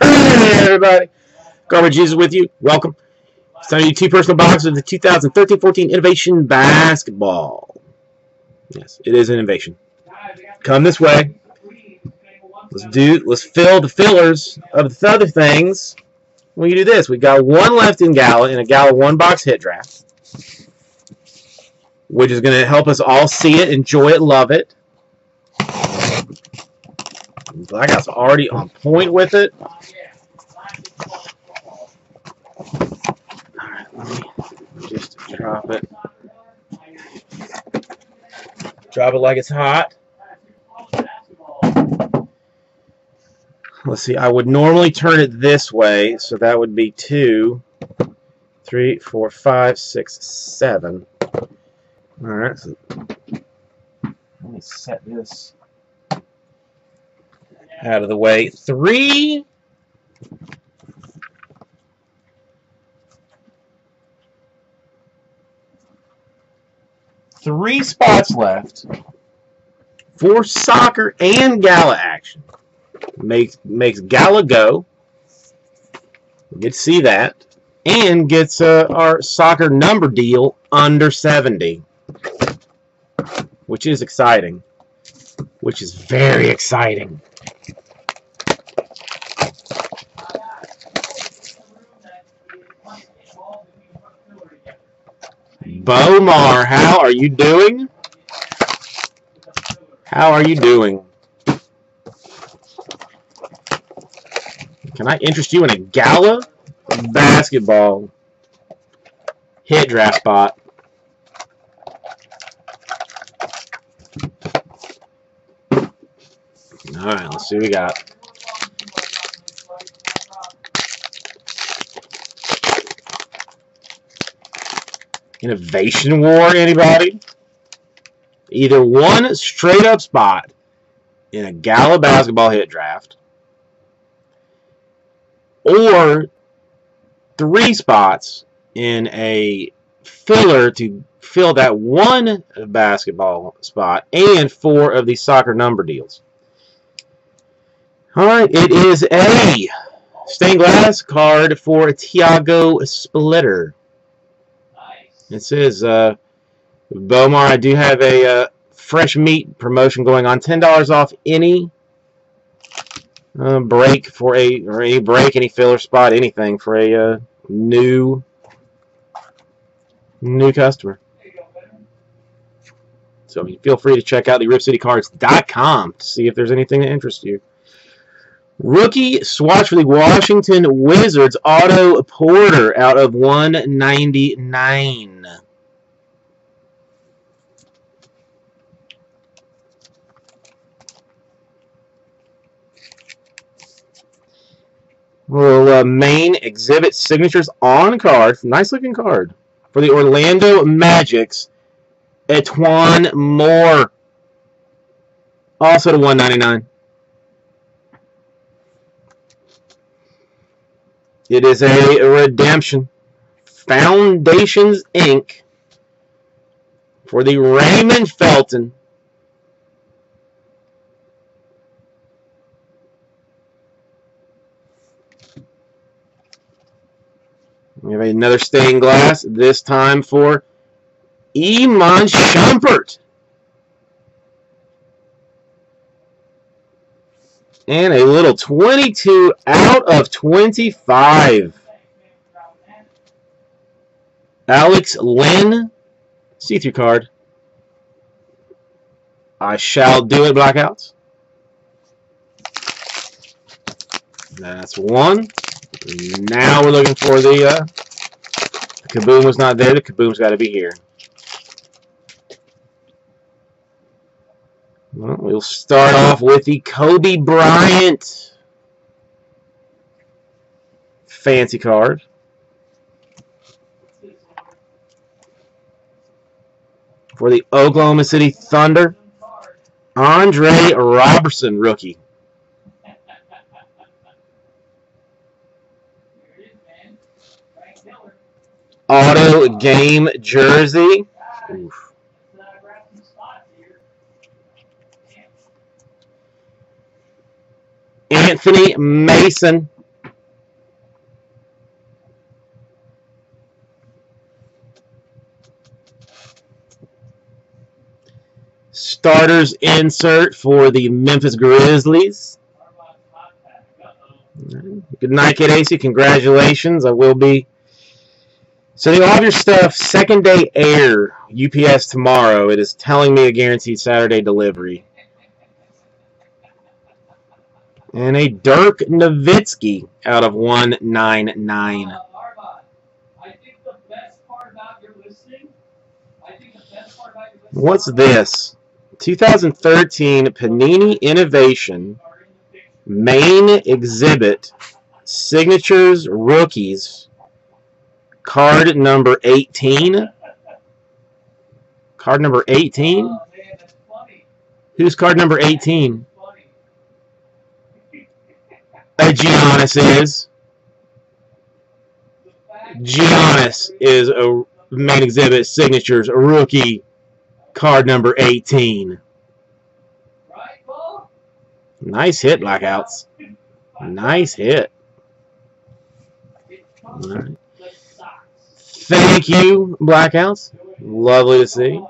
Hey everybody, Garbage Jesus with you. Welcome. It's time to do two personal boxes of the 2013-14 Innovation Basketball. Yes, it is Innovation. Come this way. Let's fill the fillers of the other things. When you do this, we got one left in a Gala one-box hit draft, which is going to help us all see it, enjoy it, love it. Black Ops already on point with it. Alright, let me just drop it. Drop it like it's hot. Let's see, I would normally turn it this way, so that would be 2, 3, 4, 5, 6, 7. Alright, so let me set this out of the way. 3. Three spots left for soccer and Gala action. Makes Gala go. We get to see that. And gets our soccer number deal under 70. Which is exciting. Which is very exciting. Bomar, how are you doing? How are you doing? Can I interest you in a Gala basketball hit draft spot? Alright, let's see what we got. Innovation War, anybody? Either one straight-up spot in a Gala basketball hit draft, or 3 spots in a filler to fill that one basketball spot, and 4 of these soccer number deals. All right, it is a stained glass card for Tiago Splitter. It says, Bomar, I do have a fresh meat promotion going on. $10 off any break for a, or any break, any filler spot, anything for a new customer. So feel free to check out the RipCityCards.com to see if there's anything that interests you. Rookie swatch for the Washington Wizards, Otto Porter, out of 199. Little main exhibit signatures on card. Nice looking card. For the Orlando Magic's, Etwan Moore, also to 199. It is a redemption. Foundations, Inc. for the Raymond Felton. We have another stained glass, this time for Iman Shumpert. And a little 22 out of 25. Alex Lynn, see-through card. I shall do it, Blackouts. That's one. Now we're looking for the Kaboom was not there. The Kaboom's got to be here. Well, we'll start off with the Kobe Bryant fancy card. For the Oklahoma City Thunder, Andre Roberson, rookie. Auto game jersey. Oof. Anthony Mason. Starters insert for the Memphis Grizzlies. Good night, Kid AC. Congratulations. I will be sending all of your stuff second day air UPS tomorrow. It is telling me a guaranteed Saturday delivery. And a Dirk Nowitzki out of 199. What's this? 2013 Panini Innovation Main Exhibit Signatures Rookies card number 18. Card number 18? Who's card number 18? Giannis is. Giannis is a main exhibit signatures rookie card number 18. Nice hit, Blackouts. Nice hit. All right. Thank you, Blackouts. Lovely to see.